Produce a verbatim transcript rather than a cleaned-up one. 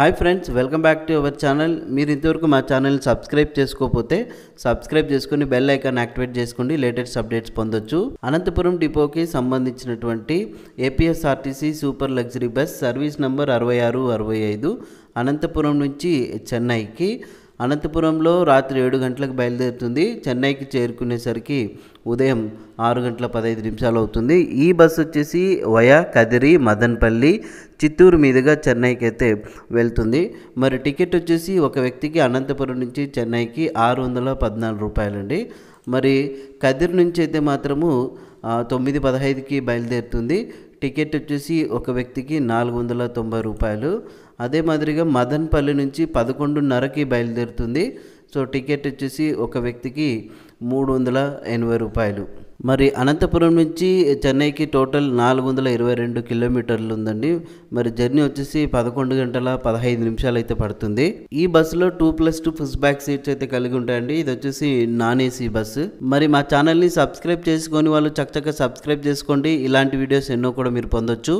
High friends welcome back to our channel. मीरु इंतवरकु मा चैनल सब्सक्राइब चेसुकोपोते सब्सक्राइब चेसुकोनी बेल आइकन एक्टिवेट चेसुकोंडी लेटेस्ट अपडेट्स पोंदोच्चु। अनंतपुरम डिपो की संबंधिंचिनटुवंटि APSRTC super luxury bus service number అరవై ఆరు అరవై ఐదు अनंतपुरम नुंची चेन्नई की అనంతపురంలో రాత్రి ఏడు గంటలకు బయలుదేరుతుంది। చెన్నైకి చేరుకునేసరికి ఉదయం ఆరు గంటల పదహైదు నిమిషాలు అవుతుంది। ఈ బస్ వచ్చేసి వయా కదిరి మదనపల్లి చిత్తూరు మీదుగా చెన్నైకి అయితే వెళ్తుంది। మరి టికెట్ వచ్చేసి ఒక వ్యక్తికి అనంతపురం నుంచి చెన్నైకి ఆరు వందల పద్నాలుగు రూపాయలండి। మరి కదిరి నుంచి అయితే మాత్రము తొమ్మిది పదహైదుకి బయలుదేరుతుంది। టికెట్ వచ్చేసి ఒక వ్యక్తికి నాలుగు వందల తొంభై రూపాయలు। అదే మాదిరిగా మదనపల్లి నుంచి పదకొండున్నరకి బయలుదేరుతుంది। సో టికెట్ వచ్చేసి ఒక వ్యక్తికి మూడు వందల ఎనభై రూపాయలు। మరి అనంతపురం నుంచి చెన్నైకి టోటల్ నాలుగు వందల ఇరవై రెండు కిలోమీటర్లు ఉందండి। మరి జర్నీ వచ్చేసి పదకొండు గంటల పదహైదు నిమిషాలు అయితే పడుతుంది। ఈ బస్సులో two plus two push back seats అయితే కలిగి ఉంటాయండి। ఇది వచ్చేసి నాన్ ఏసీ బస్సు। మరి మా ఛానల్ని సబ్స్క్రైబ్ చేసుకొని వాళ్ళు చక్కగా సబ్స్క్రైబ్ చేసుకోండి। ఇలాంటి వీడియోస్ ఎన్నో కూడా మీరు పొందొచ్చు।